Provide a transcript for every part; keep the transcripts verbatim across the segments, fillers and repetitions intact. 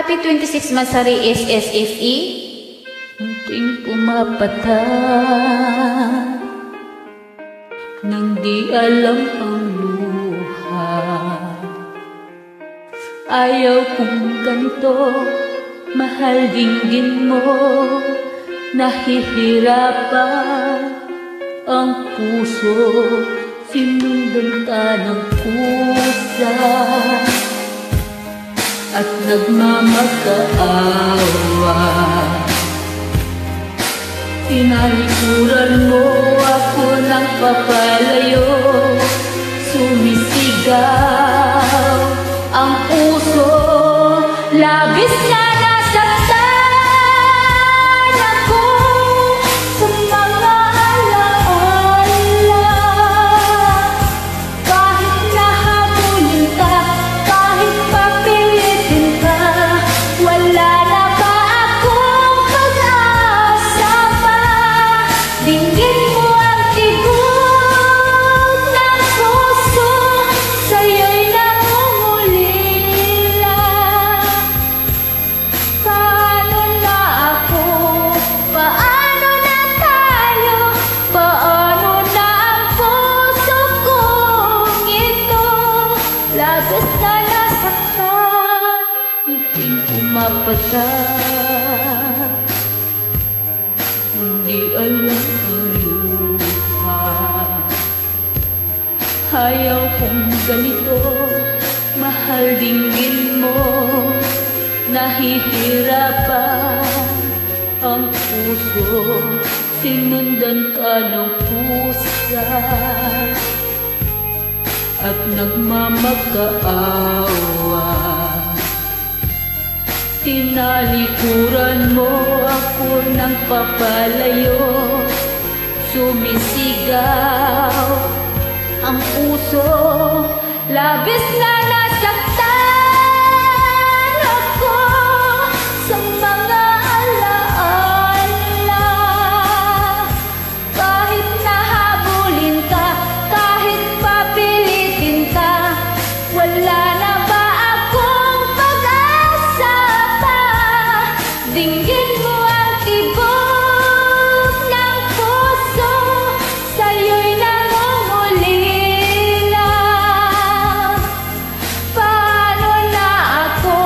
Happy twenty-six Masari S S F E. Munting pumapata nang di alam ang luha. Ayaw kong ganito, mahal dinggin mo. Nahihirapan ang puso, sinundan ka ng kusa at nagmamakaawa. Tinalikuran mo ako ng papalayo, sumisigaw ang puso, labis na nasaktan ako sa mga alaala. Kahit nahabulin ka, kahit papilitin ka, wala na ba akong pag-asa pa? Dinggin mo ang tigon ng puso, sa'yo'y namumulila. Paano na ako? Paano na tayo? Paano na ang puso kong ito? Labis na nasaktan, munting pumapata, hindi alam ang luha. Ayaw kong ganito, mahal dinggin mo. Nahihirapan ang puso, sinundan ka ng pusa at nagmamakaawa. Tinalikuran mo ako ng papalayo, sumisigaw ang puso, labis na nasaktan ako sa mga alaala. Kahit nahabulin ka, kahit papilitin ka, wala na ba akong pag-asa pa? Dinggin mo ang tibok ng puso, sa'yo'y nangungulila. Paano na ako?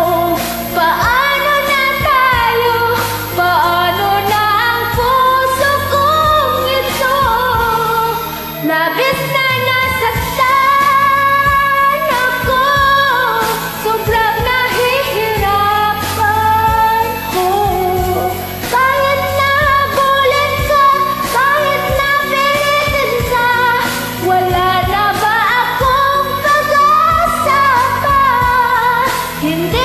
Paano na tayo? Paano na ang puso kong ito? Labis na nasaktan ako, sobrang nahihirapan ko. Kahit nahabulin ka, kahit napilitin ka, wala na ba akong pag-asa pa? Hindi